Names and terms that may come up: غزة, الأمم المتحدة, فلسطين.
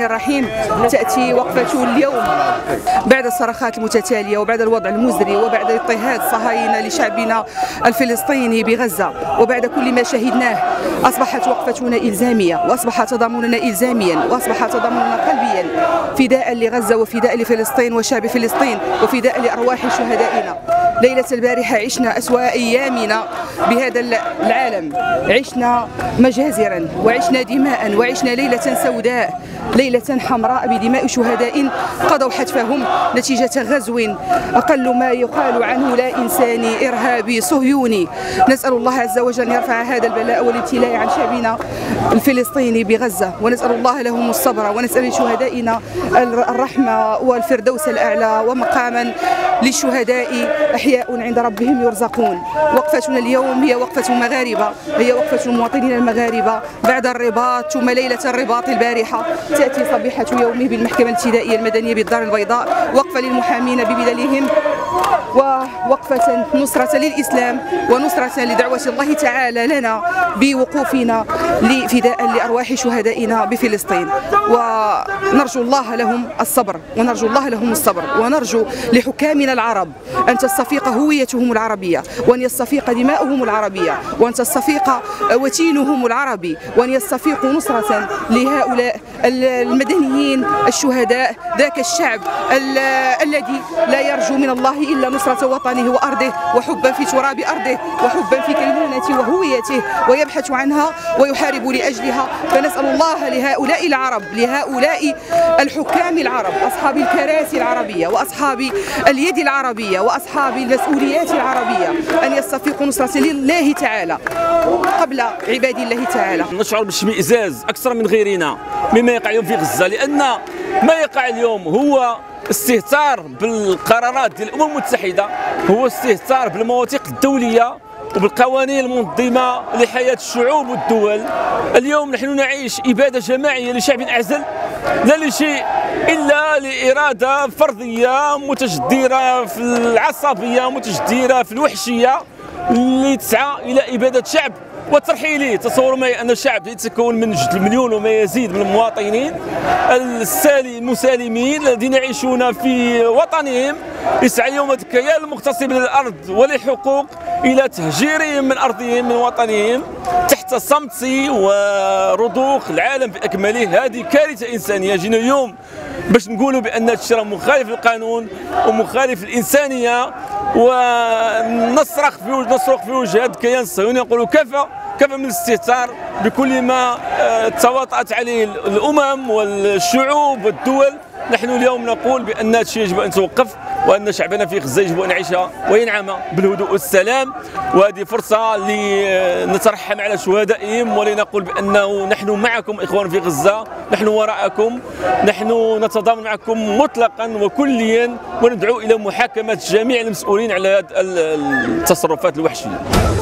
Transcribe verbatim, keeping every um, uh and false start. الله الرحيم تأتي وقفته اليوم بعد الصراخات المتتالية وبعد الوضع المزري وبعد اضطهاد الصهاينة لشعبنا الفلسطيني بغزة وبعد كل ما شهدناه. أصبحت وقفتنا إلزامية وأصبح تضامننا إلزاميا وأصبح تضامننا قلبيا، فداء لغزة وفداء لفلسطين وشعب فلسطين وفداء لأرواح شهدائنا. ليلة البارحة عشنا أسوأ أيامنا بهذا العالم، عشنا مجازرا وعشنا دماء وعشنا ليلة سوداء، ليلة حمراء بدماء شهداء قضوا حتفهم نتيجة غزو أقل ما يقال عنه لا إنساني، إرهابي، صهيوني. نسأل الله عز وجل أن يرفع هذا البلاء والابتلاء عن شعبنا الفلسطيني بغزة، ونسأل الله لهم الصبر، ونسأل لشهدائنا الرحمة والفردوس الأعلى ومقاما للشهداء أحياء عند ربهم يرزقون. وقفتنا اليوم هي وقفة مغاربة، هي وقفة المواطنين المغاربة بعد الرباط ثم ليلة الرباط البارحة. تأتي صبيحة يومه بالمحكمة الابتدائية المدنية بالدار البيضاء، وقفة للمحامين ببدلهم ووقفة نصرة للإسلام ونصرة لدعوة الله تعالى لنا بوقوفنا فداء لأرواح شهدائنا بفلسطين. ونرجو الله لهم الصبر ونرجو الله لهم الصبر ونرجو لحكامنا العرب أن تستفيق هويتهم العربية، وأن يستفيق دماؤهم العربية، وأن تستفيق وتينهم العربي، وأن يستفيق نصرة لهؤلاء المدنيين الشهداء، ذاك الشعب الذي لا يرجو من الله إلا نصرة وطنه وأرضه وحبا في تراب أرضه وحبا في كينونته وهويته ويبحث عنها ويحارب لأجلها. فنسأل الله لهؤلاء العرب، لهؤلاء الحكام العرب، أصحاب الكراسي العربية وأصحاب اليد العربية وأصحاب المسؤوليات العربية، أن يستفيقوا نصرة لله تعالى قبل عباد الله تعالى. نشعر بالاشمئزاز أكثر من غيرنا مما يقع اليوم في غزة، لأن ما يقع اليوم هو استهتار بالقرارات ديال الامم المتحده، هو استهتار بالمواثيق الدوليه وبالقوانين المنظمه لحياه الشعوب والدول. اليوم نحن نعيش اباده جماعيه لشعب اعزل لا لشيء الا لاراده فرديه متجدره في العصبيه، متجدره في الوحشيه، اللي تسعى الى اباده شعب وترحيلي. تصوروا معي أن الشعب يتكون من مليون وما يزيد من المواطنين المسالمين الذين يعيشون في وطنهم، يسعى اليوم الكيان المغتصب للأرض وللحقوق إلى تهجيرهم من أرضهم من وطنهم تحت صمت ورضوخ العالم بأكمله. هذه كارثة إنسانية. جينا اليوم باش نقولوا بأن هذا الشيء مخالف للقانون ومخالف للإنسانية، ونصرخ في وجه نصرخ في وجه هذا الكيان الصهيوني، نقولوا كفى كفى من الاستهتار بكل ما تواطأت عليه الأمم والشعوب والدول. نحن اليوم نقول بأن هذا الشيء يجب أن توقف، وأن شعبنا في غزة يجب أن يعيشها وينعم بالهدوء والسلام، وهذه فرصة لنترحم على شهدائهم ولنقول بأنه نحن معكم إخوان في غزة، نحن وراءكم، نحن نتضامن معكم مطلقا وكليا، وندعو إلى محاكمة جميع المسؤولين على التصرفات الوحشية.